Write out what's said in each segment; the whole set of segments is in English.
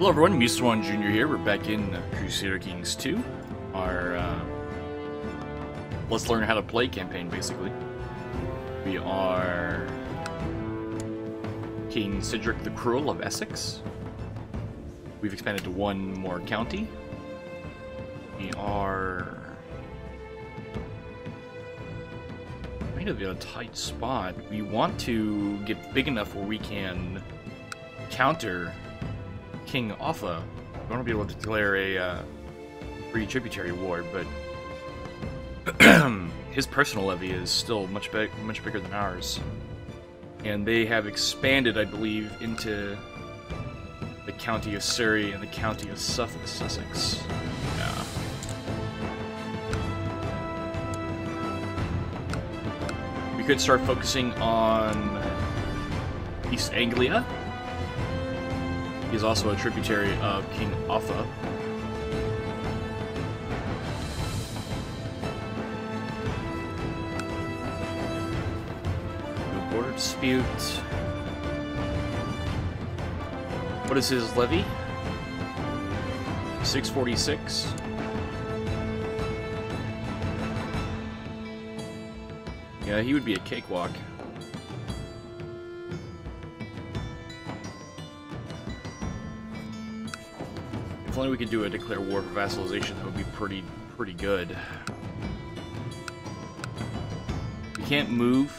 Hello everyone, MuseSwan Jr. here. We're back in Crusader Kings 2. Our Let's Learn How to Play campaign, basically. We are King Cedric the Cruel of Essex. We've expanded to one more county. We are kind of in a tight spot. We want to get big enough where we can counter King Offa. We want to be able to declare a free tributary war, but his personal levy is still much bigger than ours. And they have expanded, I believe, into the county of Surrey and the county of Sussex. Yeah. We could start focusing on East Anglia. He's also a tributary of King Offa. The border dispute. What is his levy? 646. Yeah, he would be a cakewalk. If only we could do a declare war for vassalization, that would be pretty good. We can't move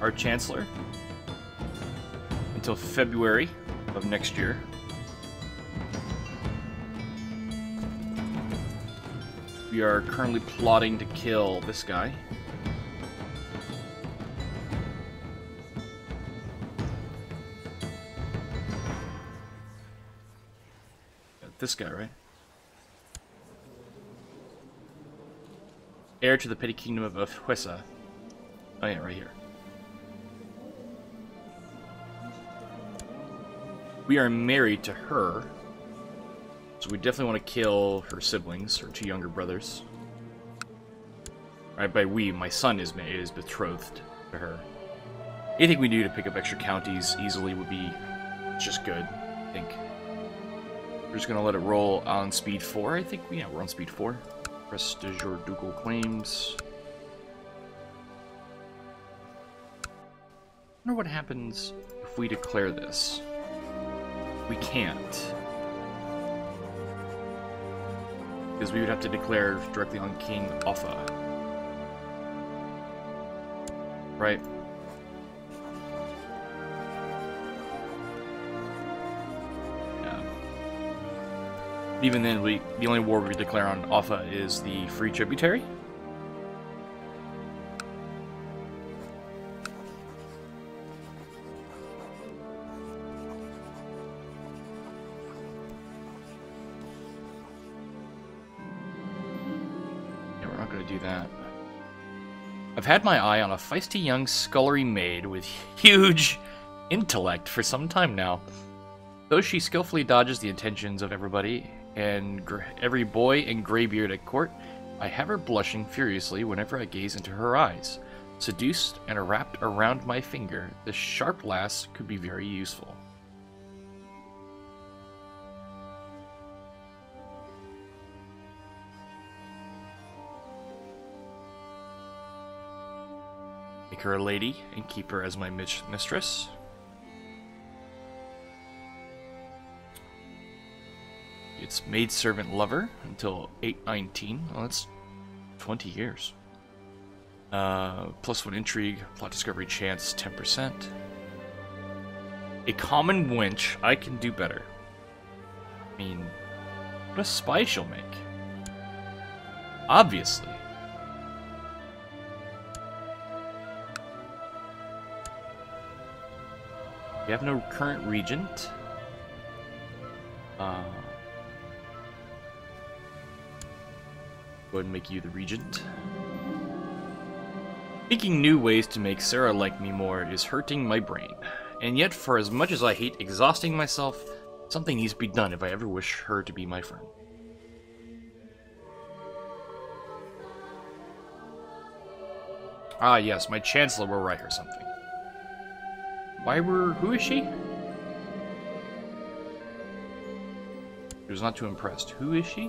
our chancellor until February of next year. We are currently plotting to kill this guy. This guy, right? Heir to the petty kingdom of Huesa. Oh yeah, right here. We are married to her, so we definitely want to kill her siblings, her two younger brothers. Right, by we, my son is betrothed to her. Anything we do to pick up extra counties easily would be just good, I think. We're just gonna let it roll on speed 4, I think. Yeah, we're on speed 4. Prestige or ducal claims. I wonder what happens if we declare this. We can't. Because we would have to declare directly on King Offa. Right? Even then, the only war we declare on Offa is the free tributary. Yeah, we're not going to do that. I've had my eye on a feisty young scullery maid with huge intellect for some time now. Though she skillfully dodges the attentions of everybody, and every boy and graybeard at court, I have her blushing furiously whenever I gaze into her eyes. Seduced and wrapped around my finger, this sharp lass could be very useful. Make her a lady and keep her as my mistress. It's maidservant lover until 819. Well, that's 20 years. Plus 1 intrigue, plot discovery chance, 10%. A common wench, I can do better. I mean, what a spy she'll make. Obviously. We have no current regent. Go ahead and make you the regent. Thinking new ways to make Sarah like me more is hurting my brain. And yet, for as much as I hate exhausting myself, something needs to be done if I ever wish her to be my friend. Ah yes, my chancellor will write her something. Who is she? He was not too impressed. Who is she?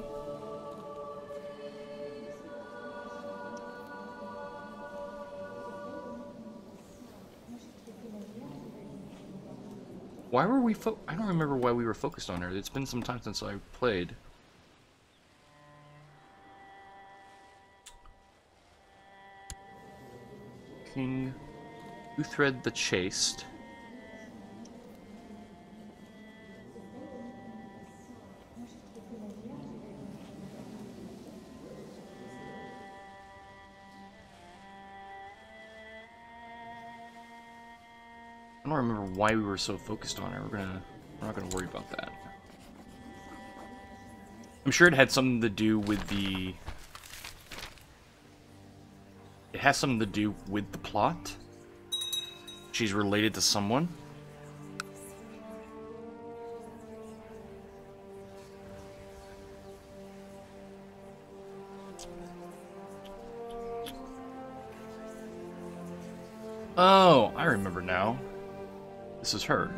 Why were we I don't remember why we were focused on her. It's been some time since I played. King Uthred the Chaste. I don't remember why we were so focused on her. We're not gonna worry about that. I'm sure it had something to do with the. It has something to do with the plot. She's related to someone. Oh, I remember now. This is her.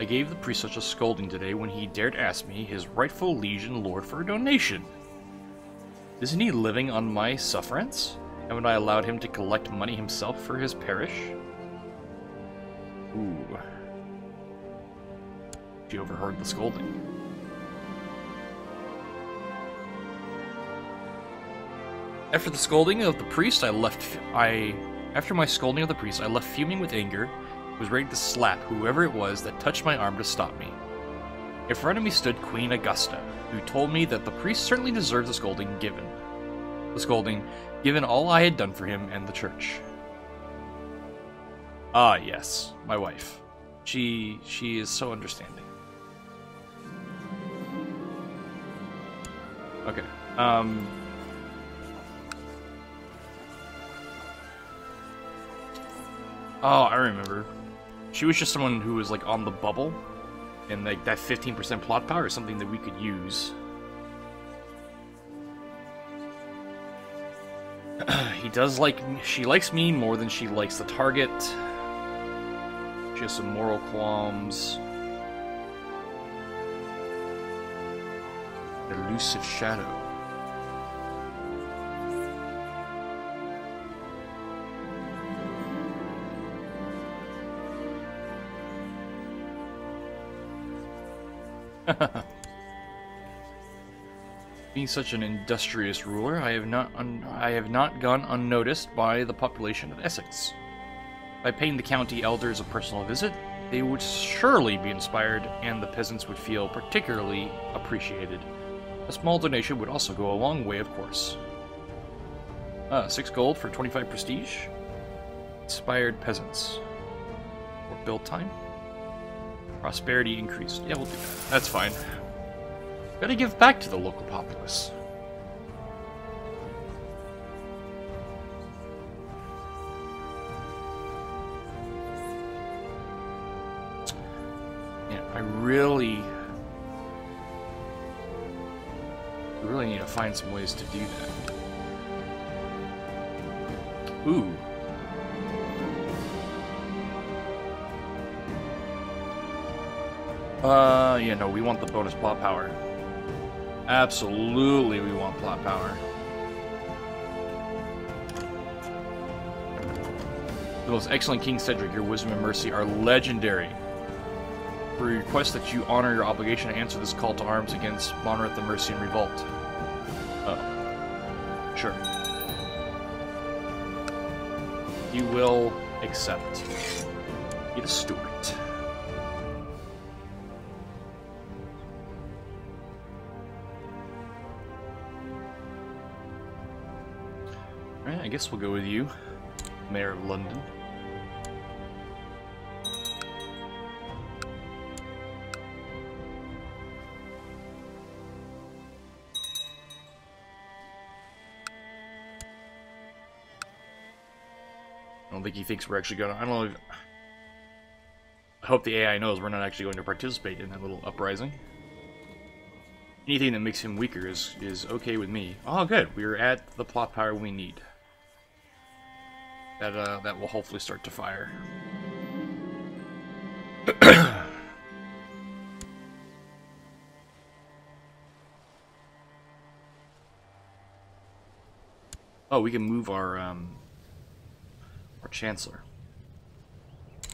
I gave the priest such a scolding today when he dared ask me, his rightful liege and lord, for a donation. Isn't he living on my sufferance? Haven't I allowed him to collect money himself for his parish? Ooh. She overheard the scolding. After the scolding of the priest, After my scolding of the priest, I left fuming with anger, was ready to slap whoever it was that touched my arm to stop me. In front of me stood Queen Augusta, who told me that the priest certainly deserved the scolding given. The scolding, given all I had done for him and the church. Ah, yes, my wife. She is so understanding. Okay, Oh, I remember. She was just someone who was, like, on the bubble. And, like, that 15% plot power is something that we could use. He does like... She likes me more than she likes the target. She has some moral qualms. An elusive shadow. Being such an industrious ruler, I have not gone unnoticed by the population of Essex. By paying the county elders a personal visit, they would surely be inspired, and the peasants would feel particularly appreciated. A small donation would also go a long way, of course. 6 gold for 25 prestige. Inspired peasants. Or build time. Prosperity increased. Yeah, we'll do that. That's fine. Gotta give back to the local populace. Yeah, I really need to find some ways to do that. Ooh. Yeah, no, we want the bonus plot power. Absolutely, we want plot power. The most excellent King Cedric, your wisdom and mercy are legendary. We request that you honor your obligation to answer this call to arms against Monereth the Mercian Revolt. Oh. Sure. You will accept. Get a steward. I guess we'll go with you, Mayor of London. I don't think he thinks we're actually gonna... I don't know if... I hope the AI knows we're not actually going to participate in that little uprising. Anything that makes him weaker is okay with me. Oh, good. We're at the plot power we need. That will hopefully start to fire. Oh, we can move our chancellor. I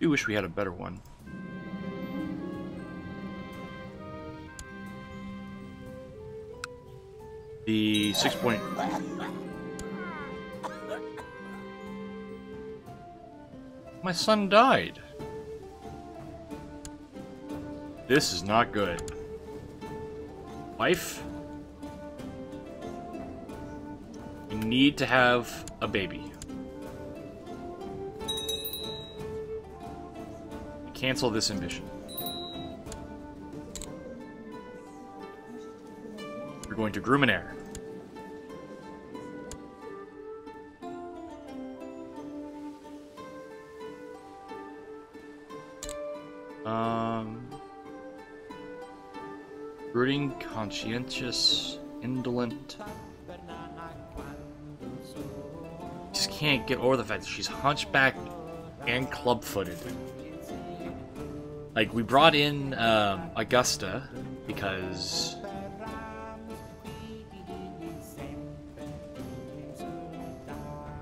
do wish we had a better one. The 6 point. My son died. This is not good. Wife, you need to have a baby. Cancel this ambition. We're going to groom an heir. Brooding, conscientious, indolent. Just can't get over the fact that she's hunchbacked and club-footed. Like, we brought in Augusta because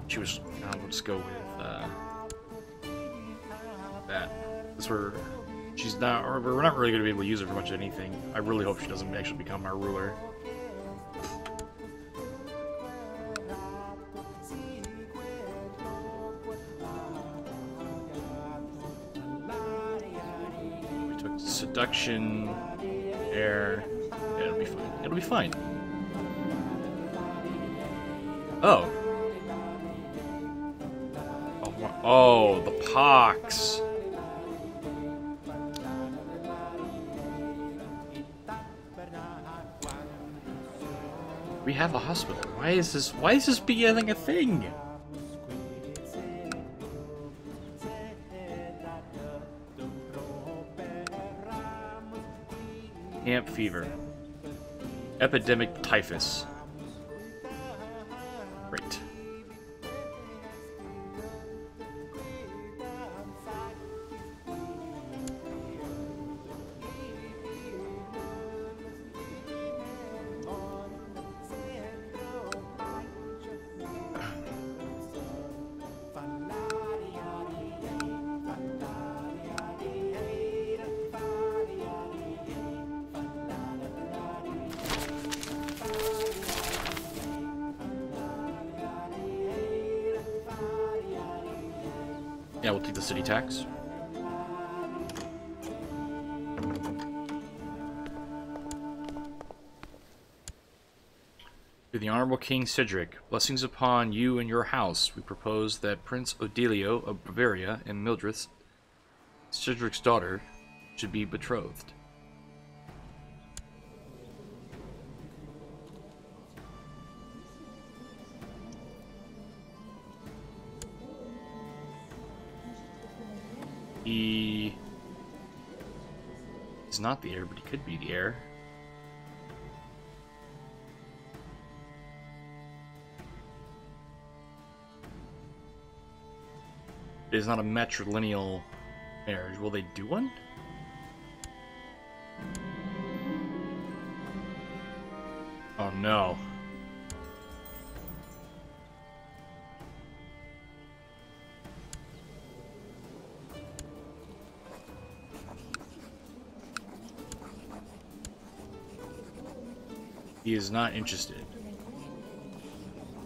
she was. We'll just go with that. That's where she's not. Or we're not really going to be able to use her for much of anything. I really hope she doesn't actually become our ruler. Seduction, air, yeah, it'll be fine. It'll be fine. Oh. Oh, oh, the pox. We have a hospital. Why is this becoming a thing? Camp fever. Epidemic typhus. Great. Yeah, we'll take the city tax. To the Honorable King Cedric, blessings upon you and your house. We propose that Prince Odilio of Bavaria and Mildred, Cedric's daughter, should be betrothed. He is not the heir, but he could be the heir. It is not a matrilineal marriage. Will they do one? Oh no. He is not interested.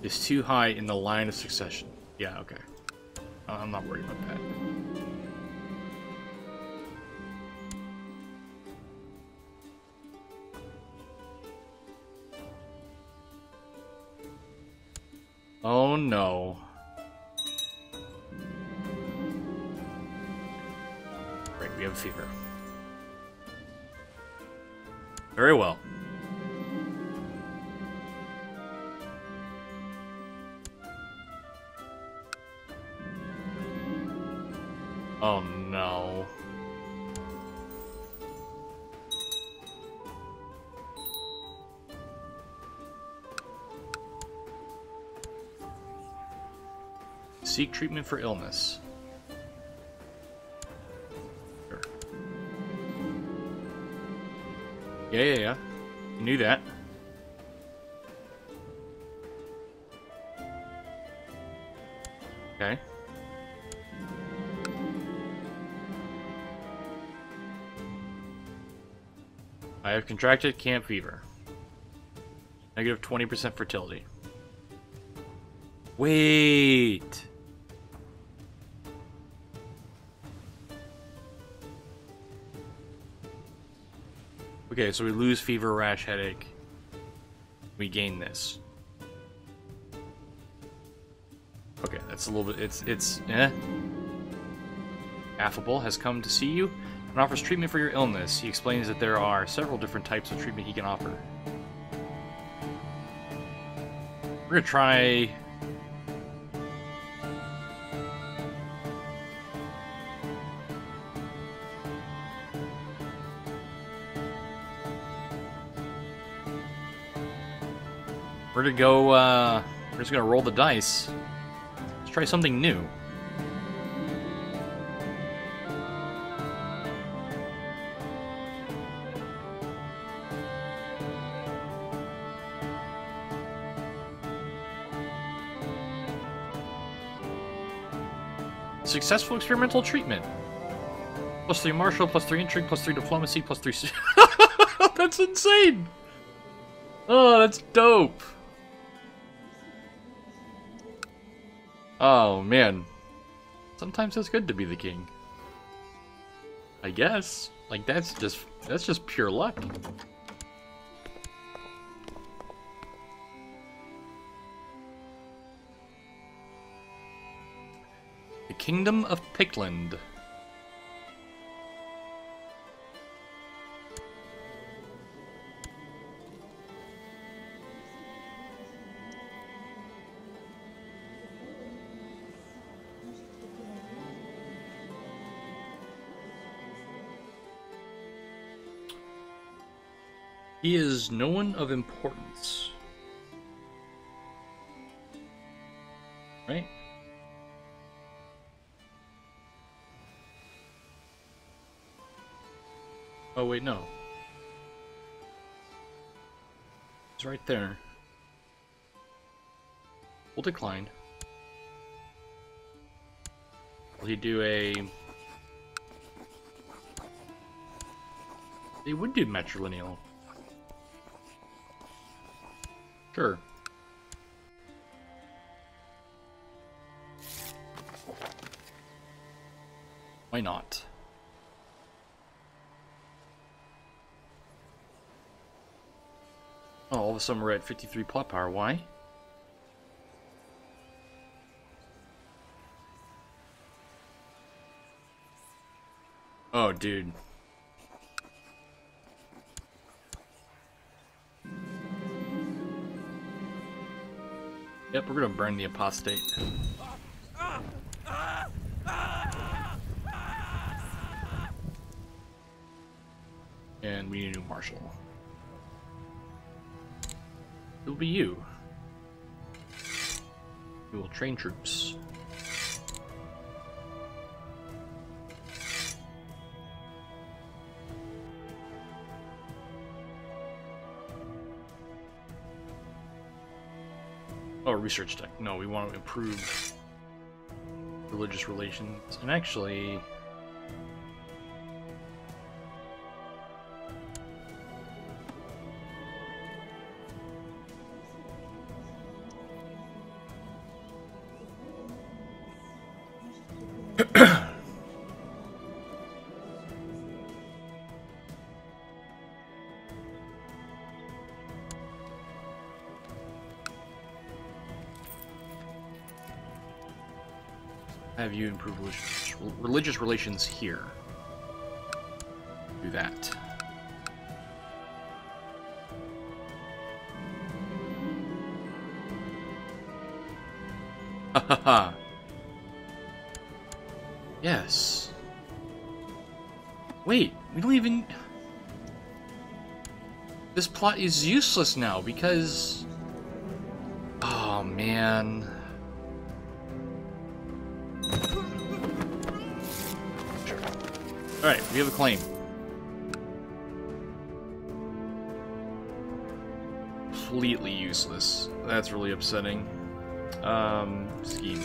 It's too high in the line of succession. Yeah, okay. I'm not worried about that. Oh no. Right, we have a fever. Very well. Oh no. Seek treatment for illness. Sure. Yeah. You knew that. Okay. I have contracted camp fever. -20% fertility. Wait. Okay, so we lose fever, rash, headache. We gain this. Okay, that's a little bit. It's Affable has come to see you and offers treatment for your illness. He explains that there are several different types of treatment he can offer. We're gonna try. We're gonna go. We're just gonna roll the dice. Let's try something new. Successful experimental treatment. +3 martial, +3 intrigue, +3 diplomacy, +3. That's insane. Oh, that's dope. Oh, man. Sometimes it's good to be the king. I guess. Like, that's just pure luck. The Kingdom of Pickland. He is no one of importance. Right? Oh, wait, no. It's right there. We'll decline. Will he do a... They would do matrilineal. Sure. Why not? Oh, all of a sudden we're at 53 plot power. Why? Oh, dude. Yep, we're gonna burn the apostate. And we need a new marshal. It'll be you. We will train troops. Oh, research tech. No, we want to improve religious relations. And actually... Have you improve religious relations here? Do that. Ha. Yes. Wait, we don't even... This plot is useless now because... Oh, man... Alright, we have a claim. completely useless. That's really upsetting. Scheme.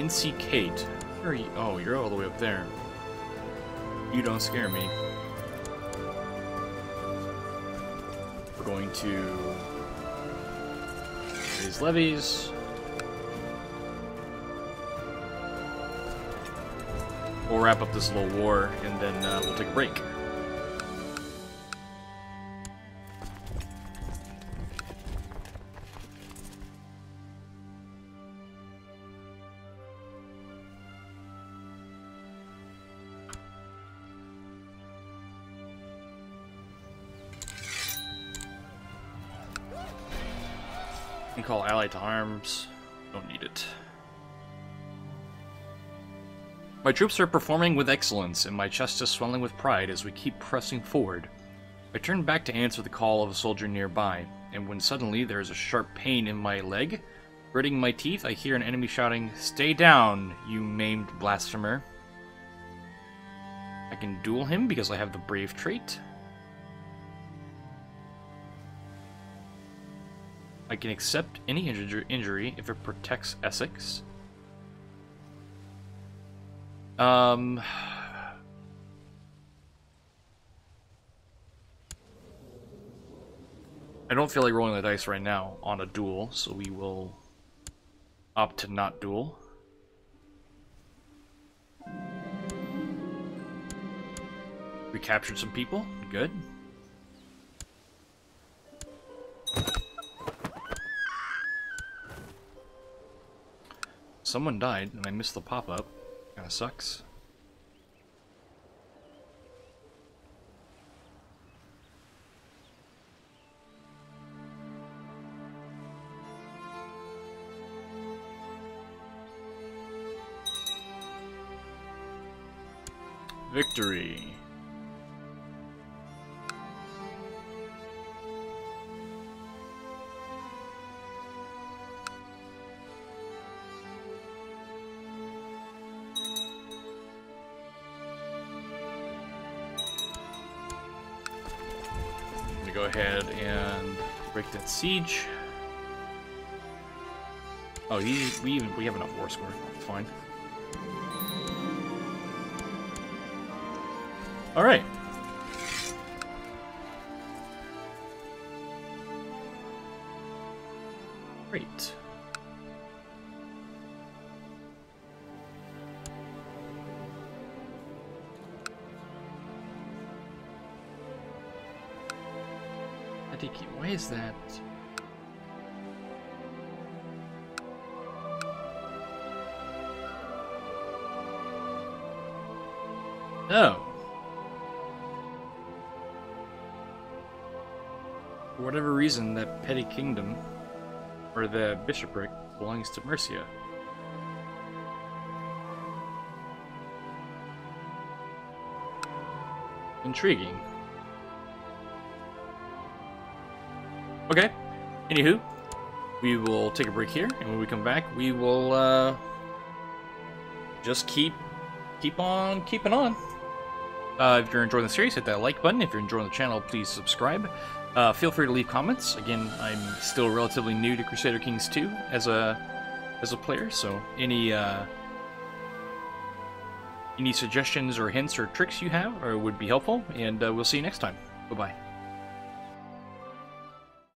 Incicate. Where are you? Oh, you're all the way up there. You don't scare me. We're going to raise levies. We'll wrap up this little war, and then we'll take a break. And call ally to arms. Don't need it. My troops are performing with excellence, and my chest is swelling with pride as we keep pressing forward. I turn back to answer the call of a soldier nearby, and when suddenly there is a sharp pain in my leg, gritting my teeth, I hear an enemy shouting, "Stay down, you maimed blasphemer." I can duel him because I have the brave trait. I can accept any injury if it protects Essex. I don't feel like rolling the dice right now on a duel, so we will opt to not duel. We captured some people. Good. Someone died, and I missed the pop-up. Kinda sucks. Victory. Go ahead and break that siege. Oh, we have enough war score. Fine. All right. Great. Why is that? No. For whatever reason, that petty kingdom, or the bishopric, belongs to Mercia. Intriguing. Okay, anywho, we will take a break here, and when we come back, we will just keep on keeping on. If you're enjoying the series, hit that like button. If you're enjoying the channel, please subscribe. Feel free to leave comments. Again, I'm still relatively new to Crusader Kings 2 as a player, so any suggestions or hints or tricks you have would be helpful, and we'll see you next time. Bye-bye.